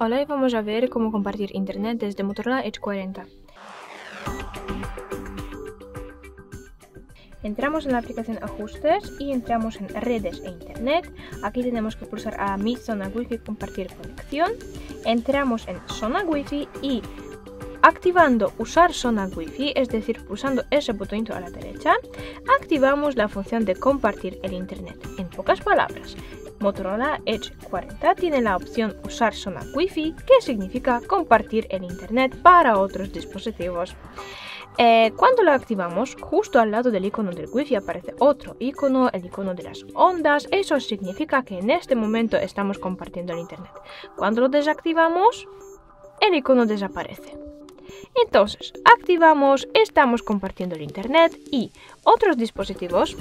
Hola, y vamos a ver cómo compartir internet desde Motorola Edge 40. Entramos en la aplicación Ajustes y entramos en Redes e Internet. Aquí tenemos que pulsar a Mi zona Wi-Fi, compartir conexión. Entramos en Zona Wi-Fi y activando Usar zona Wi-Fi, es decir, pulsando ese botoncito a la derecha, activamos la función de compartir el internet. En pocas palabras, Motorola Edge 40 tiene la opción Usar zona Wi-Fi, que significa compartir el internet para otros dispositivos. Cuando lo activamos, justo al lado del icono del Wi-Fi aparece otro icono, el icono de las ondas. Eso significa que en este momento estamos compartiendo el internet. Cuando lo desactivamos, el icono desaparece. Entonces, activamos, estamos compartiendo el internet y otros dispositivos,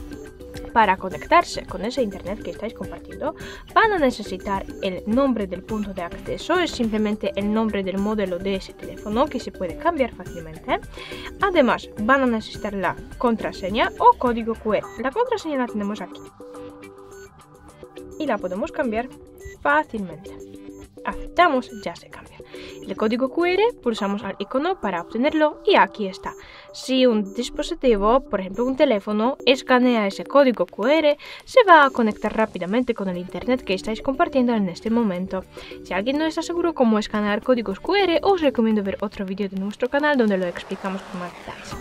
para conectarse con ese internet que estáis compartiendo, van a necesitar el nombre del punto de acceso. Es simplemente el nombre del modelo de ese teléfono, que se puede cambiar fácilmente. Además, van a necesitar la contraseña o código QR. La contraseña la tenemos aquí y la podemos cambiar fácilmente. Aceptamos, ya se cambia. El código QR, pulsamos al icono para obtenerlo y aquí está. Si un dispositivo, por ejemplo un teléfono, escanea ese código QR, se va a conectar rápidamente con el internet que estáis compartiendo en este momento. Si alguien no está seguro cómo escanear códigos QR, os recomiendo ver otro vídeo de nuestro canal donde lo explicamos con más detalles.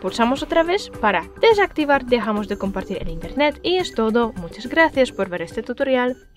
Pulsamos otra vez para desactivar, dejamos de compartir el internet y es todo. Muchas gracias por ver este tutorial.